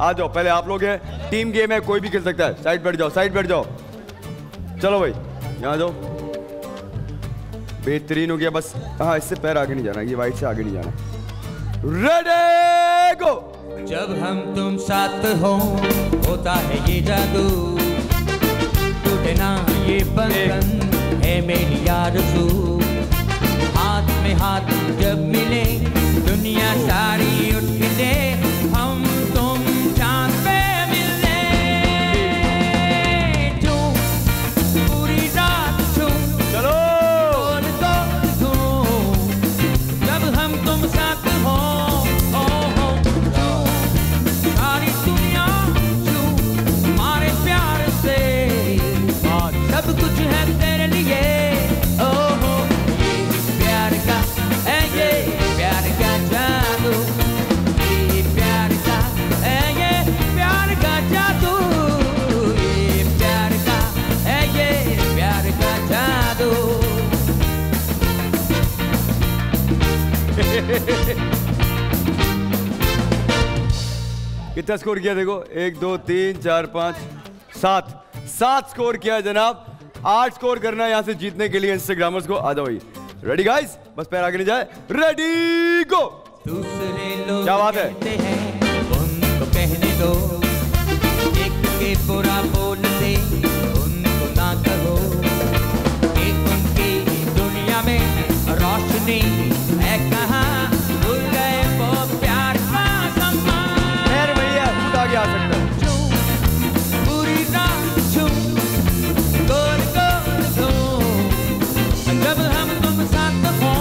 आ जाओ, पहले आप लोग हैं, टीम गेम है, कोई भी खेल सकता है। साइड बैठ जाओ, साइड बैठ जाओ। चलो भाई यहाँ जाओ। बेहतरीन हो गया, बस हाँ इससे पैर आगे नहीं जाना, ये वाइट से आगे नहीं जाना। Ready go. जब हम तुम साथ हो होता है ये जादू, टूटना ये बंधन है मेरी आरज़ू। हाथ में हाथ जब मिले दुनिया सारी उठ मिले, हम तुम चांद पे मिले। छू पूरी रात छू, चलो तो छू। जब हम तुम साथ हो सारी दुनिया छू, हमारे प्यार से और सब कुछ है तेरे लिए। ओहो ये प्यार का है, ये प्यार का जादू, ये प्यार का है, ये प्यार का जादू, ये प्यार का है, ये प्यार का जादू। कितना स्कोर किया देखो, 1 2 3 4 5 7 स्कोर किया जनाब। 8 स्कोर करना है यहाँ से जीतने के लिए इंस्टाग्रामर्स को। आ जाओ भाई, रेडी गाइस, बस पैर आगे नहीं जाए। Ready go. दूसरे लोग क्या बात कहते है? उनको कहने दो, एक के बुरा बोलते उनको ना कहो। एक उनकी दुनिया में रोशनी है, कहाँ भूल गए वो प्यार का समा। खैर भैया खुद आगे आ सकता है। पूरी रात छू गोर को छू, जब हम तुम साथ हो।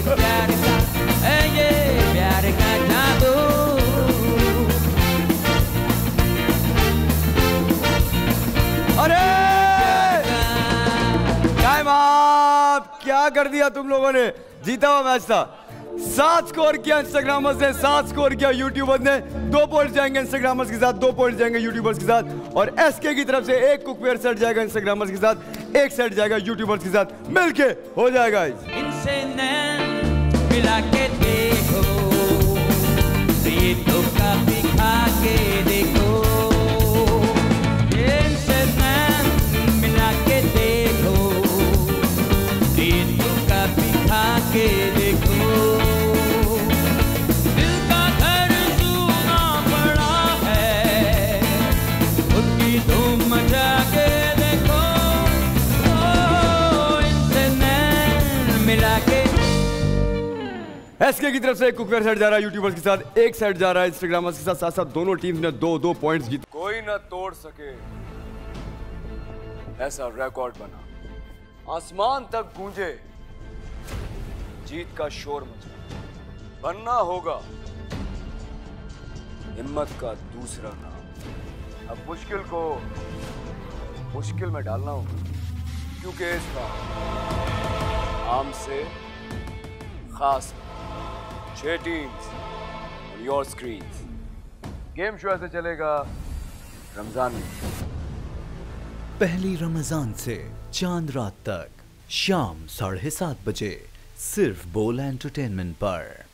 प्यार का है ये, प्यार का जादू। अरे टाइम आप, क्या कर दिया तुम लोगों ने। जीता हुआ मैच था। 7 स्कोर किया इंस्टाग्रामर्स ने, 7 स्कोर किया यूट्यूबर्स ने। 2 पॉइंट जाएंगे इंस्टाग्रामर्स के साथ, 2 पॉइंट जाएंगे यूट्यूबर्स के साथ। और एसके की तरफ से 1 कुकवेयर सेट जाएगा इंस्टाग्रामर्स के साथ, 1 सेट जाएगा यूट्यूबर्स के साथ। मिलके हो जाएगा। इनसे मिला के देखो, ये तो काफी खा के देखो। इनसे मिला के देखो, ये तो काफी खा के देखो। एसके की तरफ से 1 कुकवेयर सेट जा रहा है यूट्यूबर्स के साथ, 1 सेट जा रहा है इंस्टाग्रामर्स के साथ। साथ दोनों टीम्स ने 2-2 पॉइंट्स जीते। कोई ना तोड़ सके ऐसा रिकॉर्ड बना, आसमान तक गूंजे जीत का शोर मचा। बनना होगा हिम्मत का दूसरा नाम। अब मुश्किल को मुश्किल में डालना होगा, क्योंकि इसका आम से खास 6 टीम्स और योर स्क्रीन। गेम शो ऐसे चलेगा रमजान में। पहली रमजान से चांद रात तक शाम 7:30 बजे सिर्फ बोल एंटरटेनमेंट पर।